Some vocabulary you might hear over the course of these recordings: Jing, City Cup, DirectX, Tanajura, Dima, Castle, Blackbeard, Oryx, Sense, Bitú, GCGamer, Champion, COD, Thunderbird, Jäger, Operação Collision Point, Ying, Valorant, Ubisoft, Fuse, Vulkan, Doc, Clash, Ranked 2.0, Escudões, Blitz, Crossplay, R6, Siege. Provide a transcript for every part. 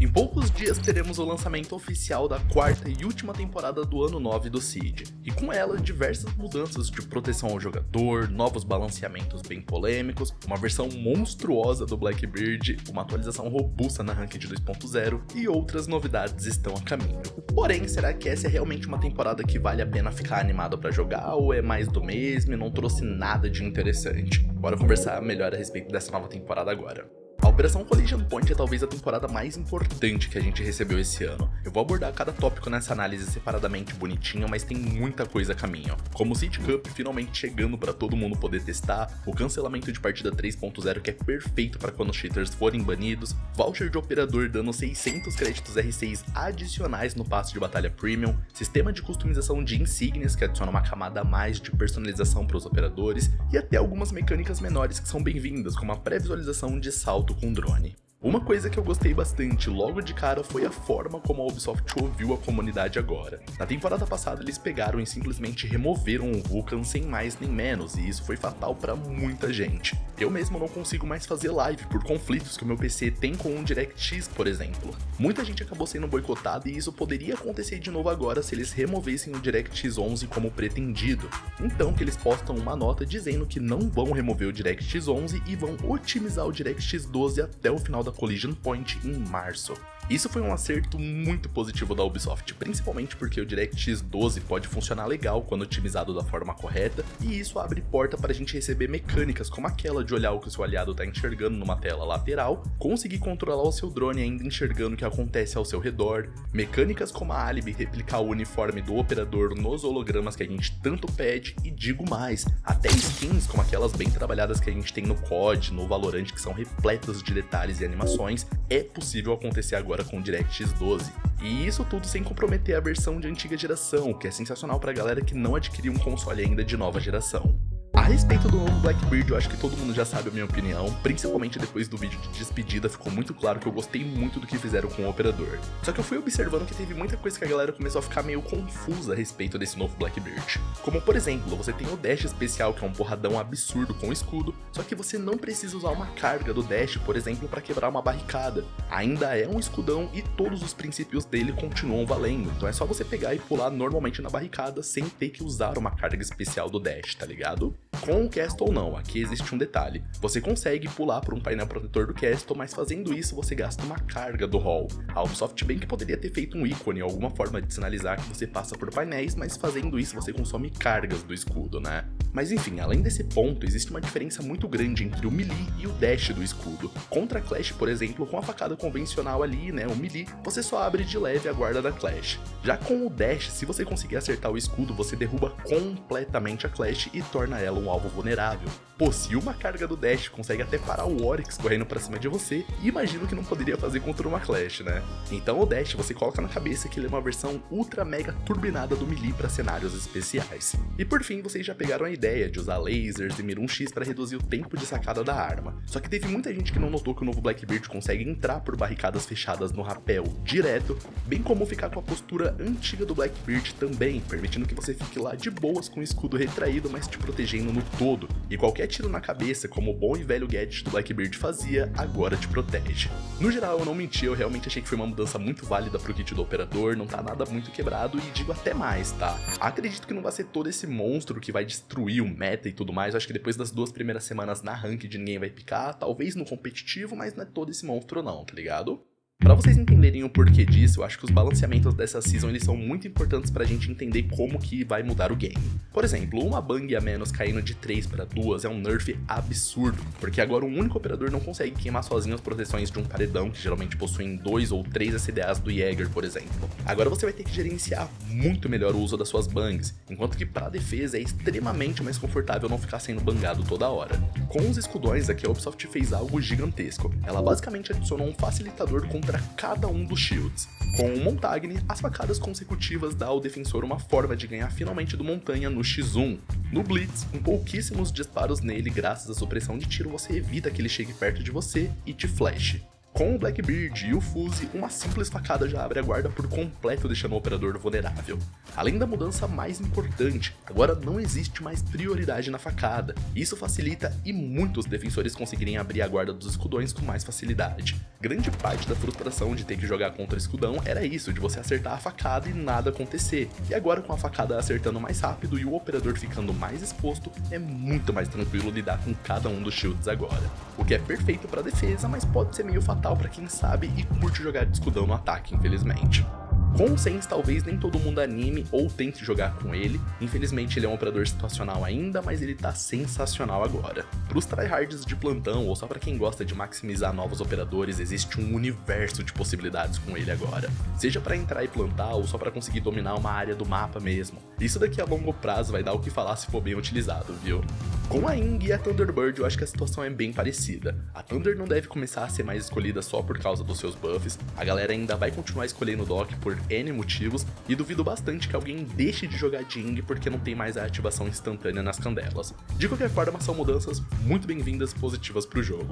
Em poucos dias teremos o lançamento oficial da quarta e última temporada do ano 9 do Siege, e com ela diversas mudanças de proteção ao jogador, novos balanceamentos bem polêmicos, uma versão monstruosa do Blackbeard, uma atualização robusta na Ranked 2.0 e outras novidades estão a caminho. Porém, será que essa é realmente uma temporada que vale a pena ficar animado para jogar, ou é mais do mesmo e não trouxe nada de interessante? Bora conversar melhor a respeito dessa nova temporada agora. A Operação Collision Point é talvez a temporada mais importante que a gente recebeu esse ano. Eu vou abordar cada tópico nessa análise separadamente bonitinha, mas tem muita coisa a caminho. Como o City Cup finalmente chegando para todo mundo poder testar, o cancelamento de partida 3.0 que é perfeito para quando os cheaters forem banidos, voucher de operador dando 600 créditos R6 adicionais no passe de batalha premium, sistema de customização de insígnias que adiciona uma camada a mais de personalização para os operadores e até algumas mecânicas menores que são bem-vindas, como a pré-visualização de salto com drone. Uma coisa que eu gostei bastante logo de cara foi a forma como a Ubisoft ouviu a comunidade agora. Na temporada passada eles pegaram e simplesmente removeram o Vulkan sem mais nem menos, e isso foi fatal para muita gente. Eu mesmo não consigo mais fazer live por conflitos que o meu PC tem com um DirectX, por exemplo. Muita gente acabou sendo boicotada e isso poderia acontecer de novo agora se eles removessem o DirectX 11 como pretendido. Então que eles postam uma nota dizendo que não vão remover o DirectX 11 e vão otimizar o DirectX 12 até o final da Collision Point em março. Isso foi um acerto muito positivo da Ubisoft, principalmente porque o DirectX 12 pode funcionar legal quando otimizado da forma correta, e isso abre porta para a gente receber mecânicas como aquela de olhar o que o seu aliado está enxergando numa tela lateral, conseguir controlar o seu drone ainda enxergando o que acontece ao seu redor, mecânicas como a Alibi replicar o uniforme do operador nos hologramas que a gente tanto pede, e digo mais, até skins como aquelas bem trabalhadas que a gente tem no COD, no Valorant, que são repletas de detalhes e animações, é possível acontecer agora com o DirectX 12. E isso tudo sem comprometer a versão de antiga geração, que é sensacional para a galera que não adquiriu um console ainda de nova geração. A respeito do novo Blackbeard, eu acho que todo mundo já sabe a minha opinião, principalmente depois do vídeo de despedida ficou muito claro que eu gostei muito do que fizeram com o operador. Só que eu fui observando que teve muita coisa que a galera começou a ficar meio confusa a respeito desse novo Blackbeard. Como por exemplo, você tem o dash especial que é um porradão absurdo com escudo, só que você não precisa usar uma carga do dash, por exemplo, para quebrar uma barricada. Ainda é um escudão e todos os princípios dele continuam valendo, então é só você pegar e pular normalmente na barricada sem ter que usar uma carga especial do dash, tá ligado? Com o Castle ou não, aqui existe um detalhe, você consegue pular por um painel protetor do Castle, mas fazendo isso você gasta uma carga do hall. A Ubisoft bem que poderia ter feito um ícone, alguma forma de sinalizar que você passa por painéis, mas fazendo isso você consome cargas do escudo, né? Mas enfim, além desse ponto, existe uma diferença muito grande entre o melee e o dash do escudo. Contra a Clash, por exemplo, com a facada convencional ali, né, o melee, você só abre de leve a guarda da Clash. Já com o dash, se você conseguir acertar o escudo, você derruba completamente a Clash e torna ela um alvo vulnerável. Pô, se uma carga do dash consegue até parar o Oryx correndo pra cima de você, imagino que não poderia fazer contra uma Clash, né? Então o dash você coloca na cabeça que ele é uma versão ultra mega turbinada do melee pra cenários especiais. E por fim, vocês já pegaram a ideia de usar lasers e mira 1x para reduzir o tempo de sacada da arma. Só que teve muita gente que não notou que o novo Blackbeard consegue entrar por barricadas fechadas no rapel direto, bem como ficar com a postura antiga do Blackbeard também, permitindo que você fique lá de boas com o escudo retraído, mas te protegendo no todo. E qualquer tiro na cabeça, como o bom e velho gadget do Blackbeard fazia, agora te protege. No geral, eu não menti, eu realmente achei que foi uma mudança muito válida pro kit do operador, não tá nada muito quebrado e digo até mais, tá? Acredito que não vai ser todo esse monstro que vai destruir o meta e tudo mais, acho que depois das duas primeiras semanas na ranked ninguém vai picar, talvez no competitivo, mas não é todo esse monstro não, tá ligado? Pra vocês entenderem o porquê disso, eu acho que os balanceamentos dessa season eles são muito importantes pra gente entender como que vai mudar o game. Por exemplo, uma bang a menos caindo de 3 para 2 é um nerf absurdo, porque agora um único operador não consegue queimar sozinho as proteções de um paredão, que geralmente possuem 2 ou 3 SDAs do Jäger, por exemplo. Agora você vai ter que gerenciar muito melhor o uso das suas bangs, enquanto que pra defesa é extremamente mais confortável não ficar sendo bangado toda hora. Com os escudões aqui a Ubisoft fez algo gigantesco, ela basicamente adicionou um facilitador com para cada um dos shields. Com o Montagne, as facadas consecutivas dão ao defensor uma forma de ganhar finalmente do Montagne no X1. No Blitz, com pouquíssimos disparos nele graças à supressão de tiro, você evita que ele chegue perto de você e te flashe. Com o Blackbeard e o Fuse, uma simples facada já abre a guarda por completo, deixando o operador vulnerável. Além da mudança mais importante, agora não existe mais prioridade na facada. Isso facilita e muitos defensores conseguirem abrir a guarda dos escudões com mais facilidade. Grande parte da frustração de ter que jogar contra escudão era isso, de você acertar a facada e nada acontecer. E agora com a facada acertando mais rápido e o operador ficando mais exposto, é muito mais tranquilo lidar com cada um dos shields agora. O que é perfeito para defesa, mas pode ser meio fatal para quem sabe e curte jogar de escudão no ataque, infelizmente. Com o Sense talvez nem todo mundo anime ou tente jogar com ele, infelizmente ele é um operador situacional ainda, mas ele tá sensacional agora. Para os tryhards de plantão ou só para quem gosta de maximizar novos operadores, existe um universo de possibilidades com ele agora. Seja para entrar e plantar ou só para conseguir dominar uma área do mapa mesmo. Isso daqui a longo prazo vai dar o que falar se for bem utilizado, viu? Com a Ying e a Thunderbird eu acho que a situação é bem parecida. A Thunder não deve começar a ser mais escolhida só por causa dos seus buffs, a galera ainda vai continuar escolhendo o Doc por N motivos e duvido bastante que alguém deixe de jogar Jing porque não tem mais a ativação instantânea nas candelas. De qualquer forma, são mudanças muito bem-vindas e positivas para o jogo.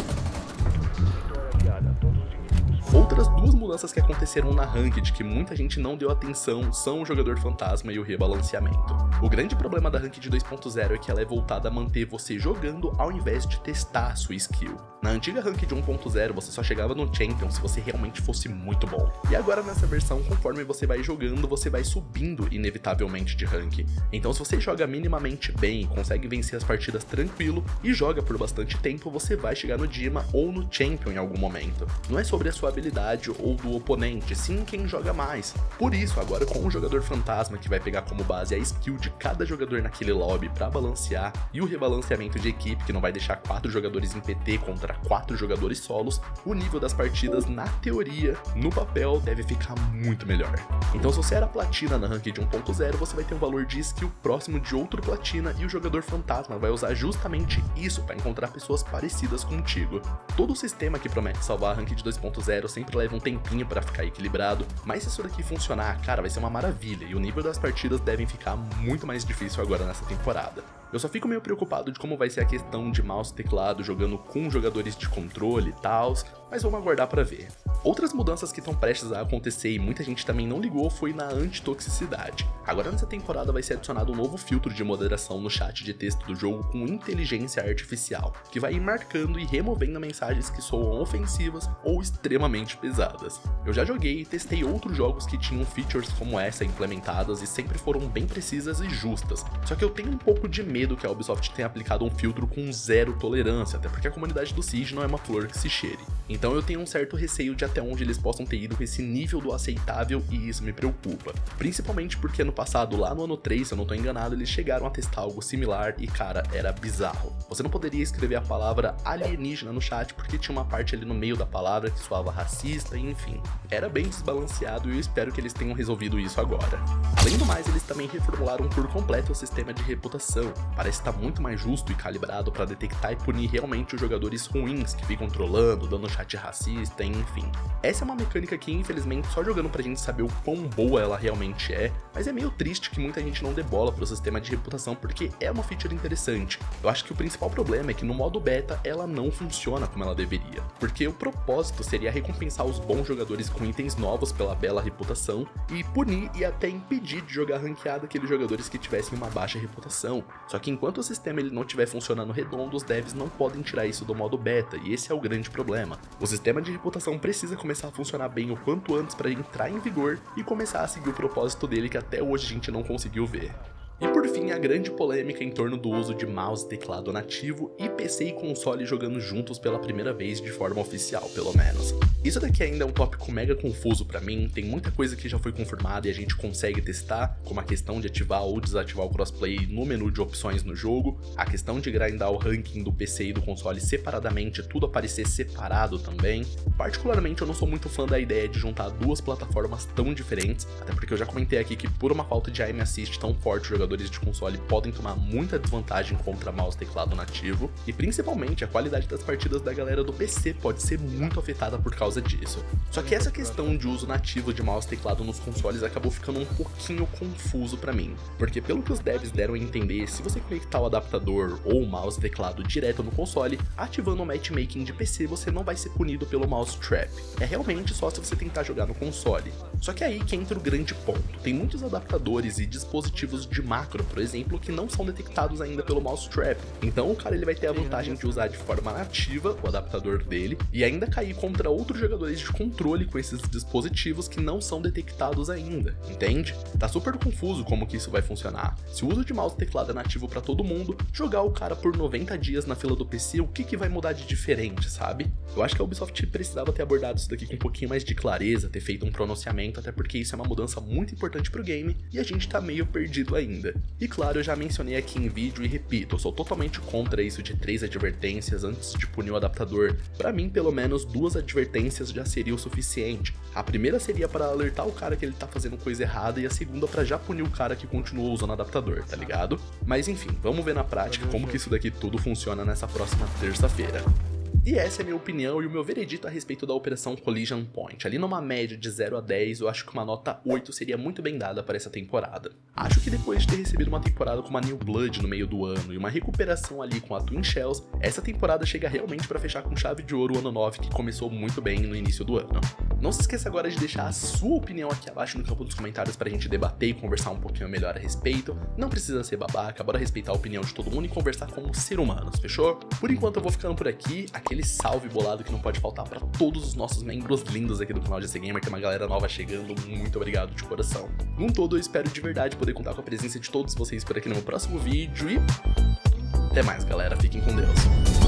Outras duas mudanças que aconteceram na Ranked que muita gente não deu atenção são o jogador fantasma e o rebalanceamento. O grande problema da Ranked 2.0 é que ela é voltada a manter você jogando ao invés de testar a sua skill. Na antiga Ranked 1.0 você só chegava no Champion se você realmente fosse muito bom. E agora nessa versão, conforme você vai jogando, você vai subindo inevitavelmente de rank. Então se você joga minimamente bem, consegue vencer as partidas tranquilo e joga por bastante tempo, você vai chegar no Dima ou no Champion em algum momento. Não é sobre a sua habilidade ou do oponente, sim quem joga mais. Por isso, agora com o jogador fantasma que vai pegar como base a skill de cada jogador naquele lobby para balancear e o rebalanceamento de equipe que não vai deixar 4 jogadores em PT contra 4 jogadores solos, o nível das partidas na teoria, no papel, deve ficar muito melhor. Então se você era platina na Ranked 1.0, você vai ter um valor de skill próximo de outro platina e o jogador fantasma vai usar justamente isso para encontrar pessoas parecidas contigo. Todo o sistema que promete salvar a Ranked 2.0 sempre leva um tempinho para ficar equilibrado, mas se isso daqui funcionar, cara, vai ser uma maravilha e o nível das partidas devem ficar muito mais difícil agora nessa temporada. Eu só fico meio preocupado de como vai ser a questão de mouse e teclado jogando com jogadores de controle e tal, mas vamos aguardar para ver. Outras mudanças que estão prestes a acontecer e muita gente também não ligou foi na antitoxicidade. Agora nessa temporada vai ser adicionado um novo filtro de moderação no chat de texto do jogo com inteligência artificial, que vai ir marcando e removendo mensagens que soam ofensivas ou extremamente pesadas. Eu já joguei e testei outros jogos que tinham features como essa implementadas e sempre foram bem precisas e justas, só que eu tenho um pouco de medo que a Ubisoft tenha aplicado um filtro com zero tolerância, até porque a comunidade do Siege não é uma flor que se cheire. Então eu tenho um certo receio de até onde eles possam ter ido com esse nível do aceitável e isso me preocupa. Principalmente porque no passado, lá no ano 3, se eu não tô enganado, eles chegaram a testar algo similar e cara, era bizarro. Você não poderia escrever a palavra alienígena no chat porque tinha uma parte ali no meio da palavra que soava racista, e enfim. Era bem desbalanceado e eu espero que eles tenham resolvido isso agora. Além do mais, eles também reformularam por completo o sistema de reputação. Parece estar muito mais justo e calibrado para detectar e punir realmente os jogadores ruins que ficam trolando, dando chat racista, enfim. Essa é uma mecânica que infelizmente só jogando pra gente saber o quão boa ela realmente é, mas é meio triste que muita gente não dê bola pro sistema de reputação porque é uma feature interessante. Eu acho que o principal problema é que no modo beta ela não funciona como ela deveria, porque o propósito seria recompensar os bons jogadores com itens novos pela bela reputação e punir e até impedir de jogar ranqueada aqueles jogadores que tivessem uma baixa reputação. Só que enquanto o sistema ele não estiver funcionando redondo, os devs não podem tirar isso do modo beta, e esse é o grande problema. O sistema de reputação precisa começar a funcionar bem o quanto antes para entrar em vigor e começar a seguir o propósito dele que até hoje a gente não conseguiu ver. E por fim, a grande polêmica em torno do uso de mouse e teclado nativo e PC e console jogando juntos pela primeira vez de forma oficial, pelo menos. Isso daqui ainda é um tópico mega confuso pra mim, tem muita coisa que já foi confirmada e a gente consegue testar, como a questão de ativar ou desativar o crossplay no menu de opções no jogo, a questão de grindar o ranking do PC e do console separadamente, tudo aparecer separado também. Particularmente eu não sou muito fã da ideia de juntar duas plataformas tão diferentes, até porque eu já comentei aqui que por uma falta de aim assist tão forte o jogador jogadores de console podem tomar muita desvantagem contra mouse e teclado nativo, e principalmente a qualidade das partidas da galera do PC pode ser muito afetada por causa disso. Só que essa questão de uso nativo de mouse e teclado nos consoles acabou ficando um pouquinho confuso pra mim, porque pelo que os devs deram a entender, se você conectar o adaptador ou o mouse e teclado direto no console, ativando o matchmaking de PC você não vai ser punido pelo mouse trap, é realmente só se você tentar jogar no console. Só que é aí que entra o grande ponto, tem muitos adaptadores e dispositivos de macro, por exemplo, que não são detectados ainda pelo mouse trap, então o cara ele vai ter a vantagem de usar de forma nativa o adaptador dele e ainda cair contra outros jogadores de controle com esses dispositivos que não são detectados ainda, entende? Tá super confuso como que isso vai funcionar. Se o uso de mouse e teclado é nativo pra todo mundo, jogar o cara por 90 dias na fila do PC, o que que vai mudar de diferente, sabe? Eu acho que a Ubisoft precisava ter abordado isso daqui com um pouquinho mais de clareza, ter feito um pronunciamento, até porque isso é uma mudança muito importante pro game e a gente tá meio perdido ainda. E claro, eu já mencionei aqui em vídeo e repito, eu sou totalmente contra isso de 3 advertências antes de punir o adaptador. Pra mim, pelo menos 2 advertências já seria o suficiente. A primeira seria para alertar o cara que ele tá fazendo coisa errada e a segunda pra já punir o cara que continuou usando o adaptador, tá ligado? Mas enfim, vamos ver na prática como que isso daqui tudo funciona nessa próxima terça-feira. E essa é a minha opinião e o meu veredito a respeito da Operação Collision Point. Ali numa média de 0 a 10, eu acho que uma nota 8 seria muito bem dada para essa temporada. Acho que depois de ter recebido uma temporada com uma New Blood no meio do ano e uma recuperação ali com a Twin Shells, essa temporada chega realmente para fechar com chave de ouro o ano 9 que começou muito bem no início do ano. Não se esqueça agora de deixar a sua opinião aqui abaixo no campo dos comentários pra gente debater e conversar um pouquinho melhor a respeito. Não precisa ser babaca, bora respeitar a opinião de todo mundo e conversar como ser humanos, fechou? Por enquanto eu vou ficando por aqui, aquele salve bolado que não pode faltar pra todos os nossos membros lindos aqui do canal GCGamer, tem uma galera nova chegando, muito obrigado de coração. Num todo eu espero de verdade poder contar com a presença de todos vocês por aqui no meu próximo vídeo e até mais galera, fiquem com Deus.